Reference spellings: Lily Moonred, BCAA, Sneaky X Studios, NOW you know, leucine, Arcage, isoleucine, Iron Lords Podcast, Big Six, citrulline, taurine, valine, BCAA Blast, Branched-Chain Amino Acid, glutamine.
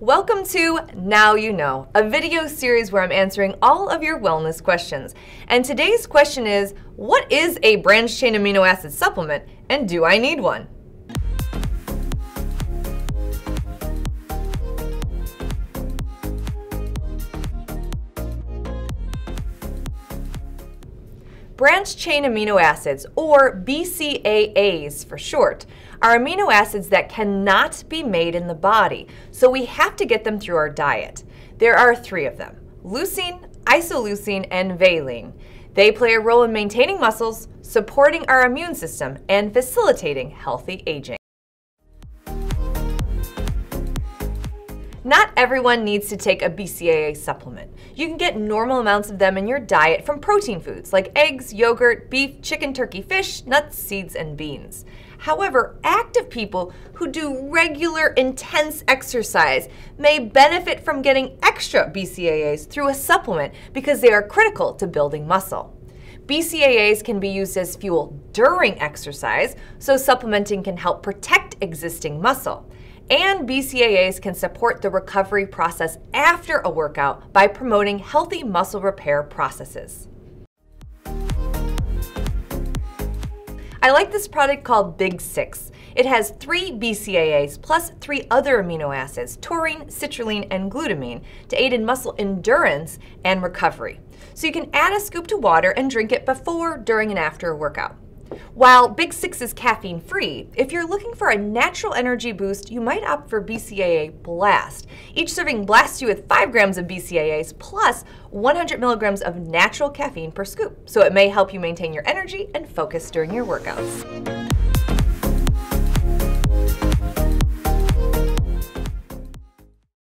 Welcome to Now You Know, a video series where I'm answering all of your wellness questions. And today's question is, what is a branched-chain amino acid supplement and do I need one? Branched-chain amino acids, or BCAAs for short, are amino acids that cannot be made in the body, so we have to get them through our diet. There are three of them: leucine, isoleucine, and valine. They play a role in maintaining muscles, supporting our immune system, and facilitating healthy aging. Not everyone needs to take a BCAA supplement. You can get normal amounts of them in your diet from protein foods like eggs, yogurt, beef, chicken, turkey, fish, nuts, seeds, and beans. However, active people who do regular, intense exercise may benefit from getting extra BCAAs through a supplement because they are critical to building muscle. BCAAs can be used as fuel during exercise, so supplementing can help protect existing muscle. And BCAAs can support the recovery process after a workout by promoting healthy muscle repair processes. I like this product called Big Six. It has 3 BCAAs plus 3 other amino acids, taurine, citrulline, and glutamine, to aid in muscle endurance and recovery. So you can add a scoop to water and drink it before, during, and after a workout. While Big Six is caffeine-free, if you're looking for a natural energy boost, you might opt for BCAA Blast. Each serving blasts you with 5 grams of BCAAs plus 100 milligrams of natural caffeine per scoop, so it may help you maintain your energy and focus during your workouts.